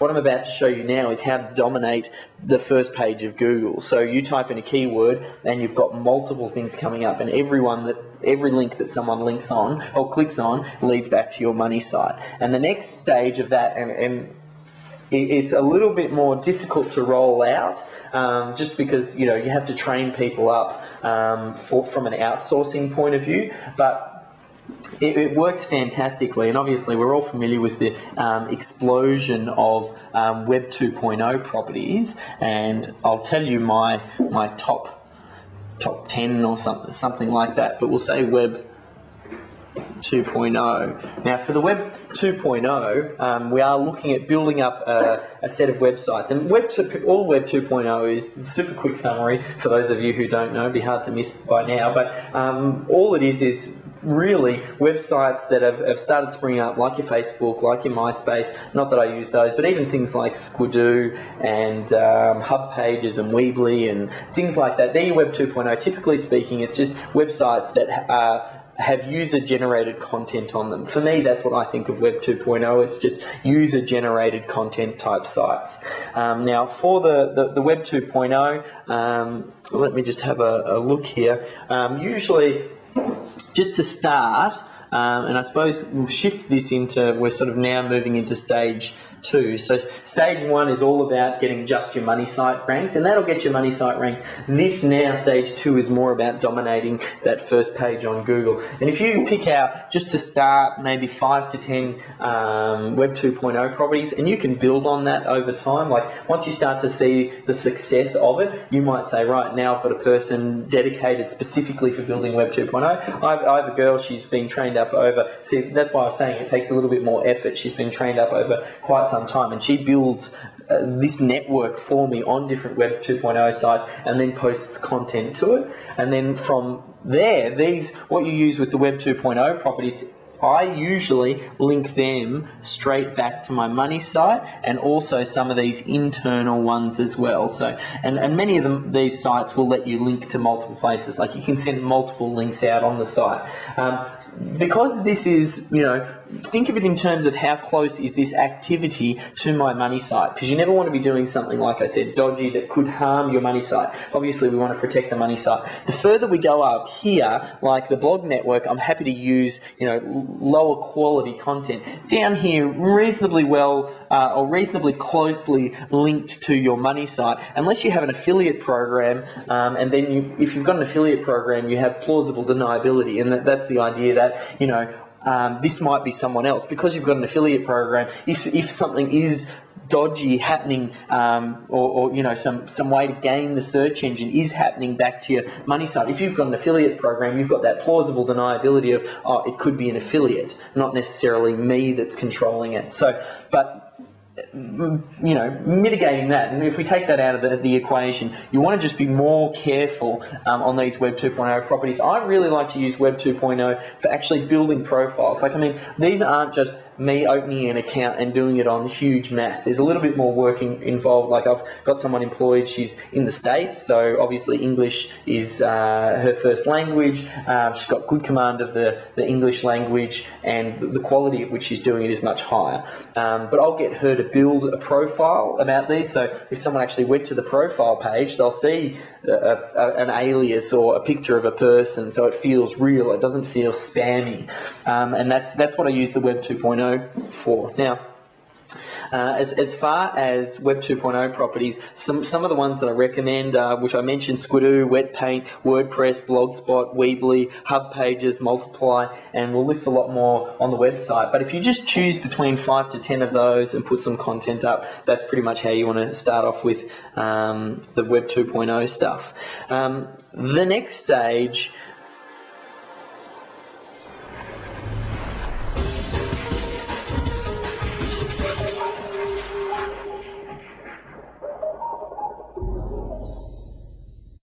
what I'm about to show you now is how to dominate the first page of Google. So you type in a keyword and you've got multiple things coming up, and every link that someone links on or clicks on leads back to your money site. And the next stage of that, and it's a little bit more difficult to roll out, just because you have to train people up from an outsourcing point of view, but it works fantastically. And obviously we're all familiar with the explosion of Web 2.0 properties, and I'll tell you my top 10 or something like that, but we'll say Web 2.0. Now for the Web 2.0, we are looking at building up a set of websites, and all Web 2.0 is a super quick summary for those of you who don't know, it'd be hard to miss by now, but all it is really websites that have started springing up, like your Facebook, like your MySpace, not that I use those, but even things like Squidoo and HubPages and Weebly and things like that. They're your Web 2.0. Typically speaking, it's just websites that have user-generated content on them. For me, that's what I think of Web 2.0. It's just user-generated content type sites. Now, for the Web 2.0, let me just have a look here. Usually, just to start, and I suppose we'll shift this into, we're sort of now moving into stage two. So stage one is all about getting just your money site ranked, and that'll get your money site ranked. This now, stage two, is more about dominating that first page on Google. And if you pick out, just to start, maybe 5 to 10 Web 2.0 properties, and you can build on that over time. Like once you start to see the success of it, you might say, right, now I've got a person dedicated specifically for building Web 2.0. I have a girl, she's been trained up over, see, that's why I was saying it takes a little bit more effort. She's been trained up over quite some time, and she builds this network for me on different Web 2.0 sites and then posts content to it. And then from there, what you use with the Web 2.0 properties, I usually link them straight back to my money site, and also some of these internal ones as well. So, and many of them, these sites will let you link to multiple places. Like you can send multiple links out on the site. Because this is, think of it in terms of how close is this activity to my money site, because you never want to be doing something, like I said, dodgy that could harm your money site. Obviously, we want to protect the money site. The further we go up here, like the blog network, I'm happy to use, lower quality content. Down here, reasonably well or reasonably closely linked to your money site, unless you have an affiliate program, and then if you've got an affiliate program, you have plausible deniability, and that's the idea that, this might be someone else. Because you've got an affiliate program, if something is dodgy happening, some way to game the search engine is happening back to your money site, if you've got an affiliate program, you've got that plausible deniability of, oh, it could be an affiliate, not necessarily me that's controlling it. So, but, mitigating that, and if we take that out of the equation, you want to just be more careful on these Web 2.0 properties. I really like to use Web 2.0 for actually building profiles. Like, these aren't just me opening an account and doing it on huge mass. There's a little bit more work involved. Like, I've got someone employed, she's in the States, so obviously English is her first language. She's got good command of the English language, and the quality at which she's doing it is much higher. But I'll get her to build a profile about these, so if someone actually went to the profile page, they'll see an alias or a picture of a person, so it feels real, it doesn't feel spammy. And that's what I use the Web 2.0 for. Now, as far as Web 2.0 properties, some of the ones that I recommend, which I mentioned, Squidoo, Wetpaint, WordPress, Blogspot, Weebly, HubPages, Multiply, and we'll list a lot more on the website. But if you just choose between 5 to 10 of those and put some content up, that's pretty much how you want to start off with the Web 2.0 stuff. The next stage